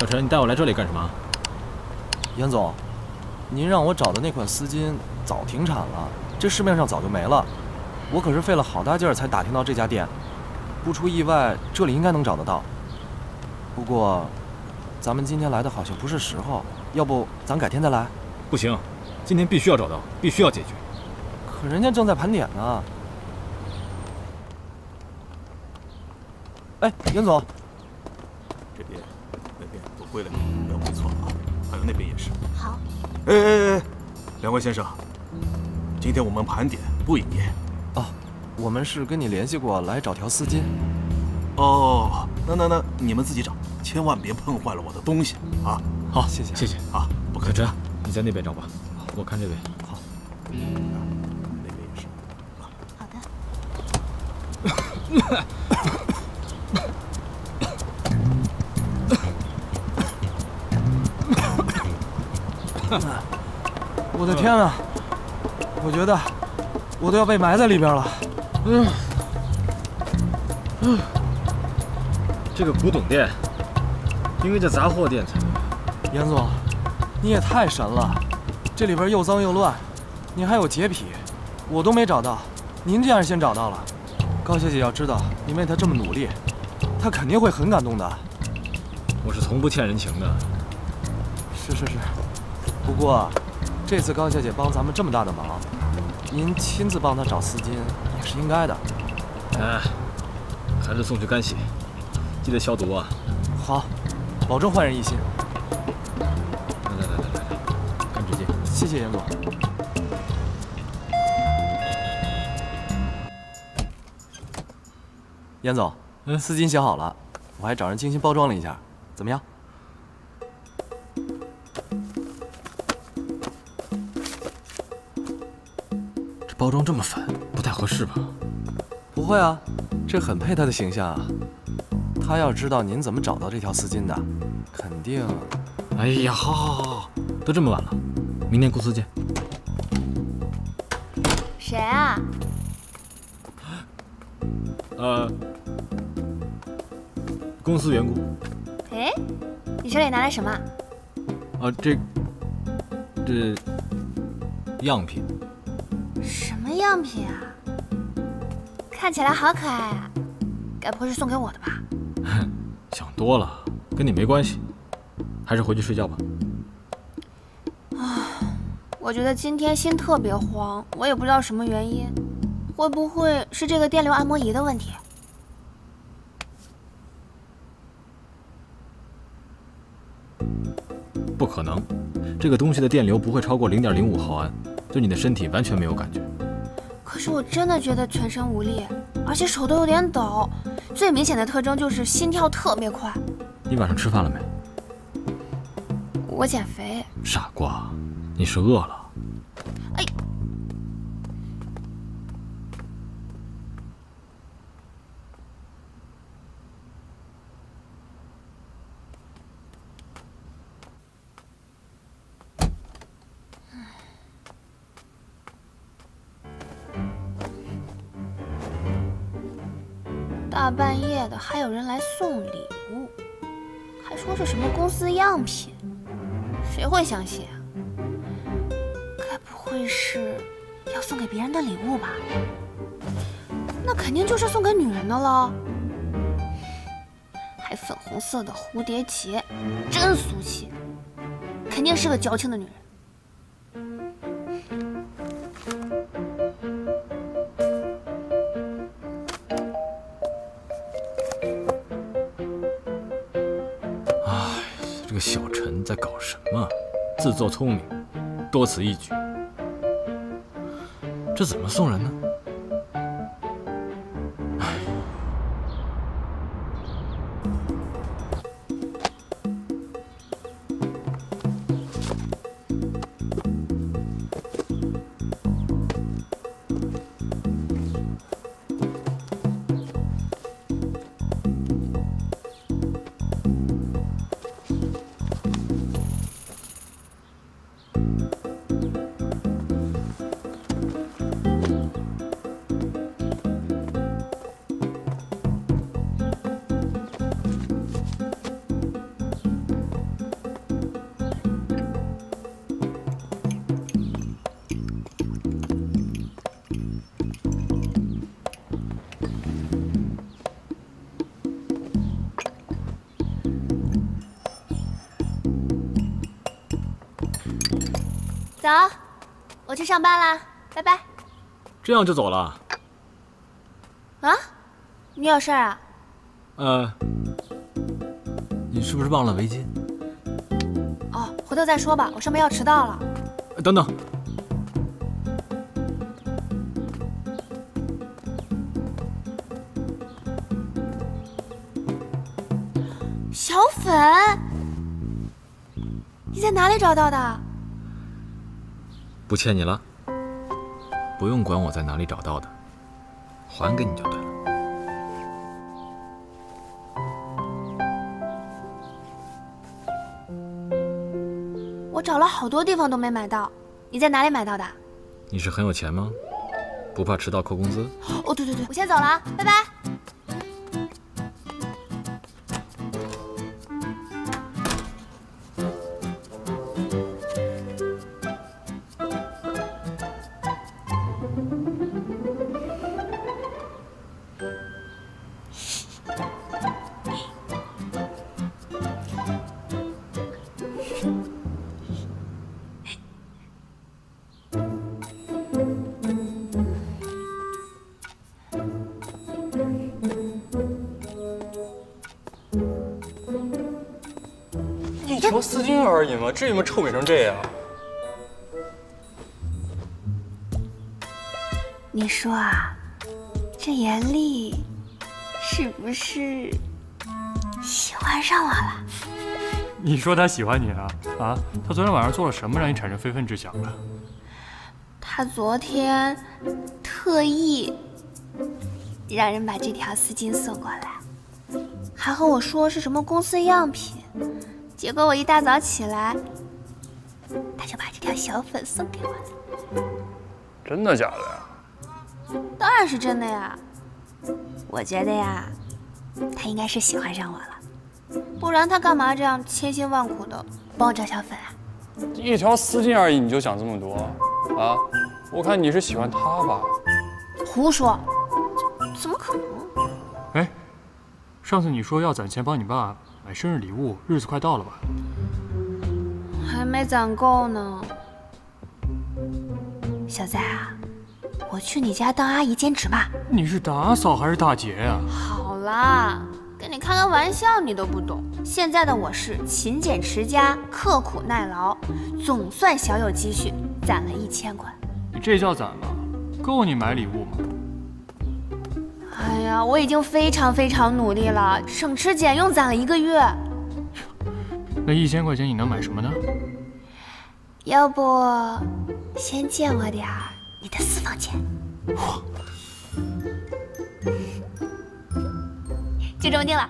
小陈，你带我来这里干什么？严总，您让我找的那款丝巾早停产了，这市面上早就没了。我可是费了好大劲儿才打听到这家店，不出意外，这里应该能找得到。不过，咱们今天来的好像不是时候，要不咱改天再来？不行，今天必须要找到，必须要解决。可人家正在盘点呢。哎，严总。 这边、那边都归了你，不要归错了啊！还有那边也是。好。哎，两位先生，今天我们盘点不营业。哦，我们是跟你联系过来找条丝巾。哦，那你们自己找，千万别碰坏了我的东西啊！好，谢谢啊！不客气，你在那边找吧，我看这边。好。那边也是。好的。我的天啊！我觉得我都要被埋在里边了。这个古董店应该叫杂货店才对。严总，你也太神了！这里边又脏又乱，你还有洁癖，我都没找到，您这样先找到了。高小姐要知道您为她这么努力，她肯定会很感动的。我是从不欠人情的。是。 不过，这次高小姐帮咱们这么大的忙，您亲自帮她找丝巾也是应该的。哎，还是送去干洗，记得消毒啊。好，保证焕然一新。来，干纸巾。谢谢严总。严总，丝巾洗好了，我还找人精心包装了一下，怎么样？ 包装这么粉，不太合适吧？不会啊，这很配他的形象啊。他要知道您怎么找到这条丝巾的，肯定……哎呀，好，都这么晚了，明天公司见。谁啊？公司员工。哎，你手里拿来什么？啊，这样品。 什么样品啊？看起来好可爱啊！该不会是送给我的吧？想多了，跟你没关系。还是回去睡觉吧。啊，我觉得今天心特别慌，我也不知道什么原因。会不会是这个电流按摩仪的问题？不可能，这个东西的电流不会超过0.05毫安。 对你的身体完全没有感觉，可是我真的觉得全身无力，而且手都有点抖。最明显的特征就是心跳特别快。你晚上吃饭了没？我减肥。傻瓜，你是饿了。哎，大半夜的还有人来送礼物，还说是什么公司样品，谁会相信啊？该不会是要送给别人的礼物吧？那肯定就是送给女人的了。还粉红色的蝴蝶结，真俗气，肯定是个矫情的女人。 小陈在搞什么？自作聪明，多此一举。这怎么送人呢？哎，走，我去上班啦，拜拜。这样就走了？啊？你有事儿啊？你是不是忘了围巾？哦，回头再说吧，我上班要迟到了。等等。 小粉，你在哪里找到的？不欠你了，不用管我在哪里找到的，还给你就对了。我找了好多地方都没买到，你在哪里买到的？你是很有钱吗？不怕迟到扣工资？哦，对对对，我先走了啊，拜拜。 条丝巾而已嘛，至于吗？臭美成这样。你说啊，这严丽是不是喜欢上我了？你说她喜欢你了？啊？她昨天晚上做了什么让你产生非分之想了？她昨天特意让人把这条丝巾送过来，还和我说是什么公司样品。 结果我一大早起来，他就把这条小粉送给我了。真的假的呀？当然是真的呀。我觉得呀，他应该是喜欢上我了，不然他干嘛这样千辛万苦的帮我找小粉啊？一条丝巾而已，你就想这么多啊？我看你是喜欢他吧？胡说，怎么可能？哎，上次你说要攒钱帮你爸。 买生日礼物，日子快到了吧？还没攒够呢。小崽啊，我去你家当阿姨兼职吧。你是打扫还是大姐呀？好啦，跟你开个玩笑，你都不懂。现在的我是勤俭持家，刻苦耐劳，总算小有积蓄，攒了1000块。你这叫攒吗？够你买礼物吗？ 哎呀，我已经非常非常努力了，省吃俭用攒了1个月。那1000块钱你能买什么呢？要不先借我点儿你的私房钱。就这么定了。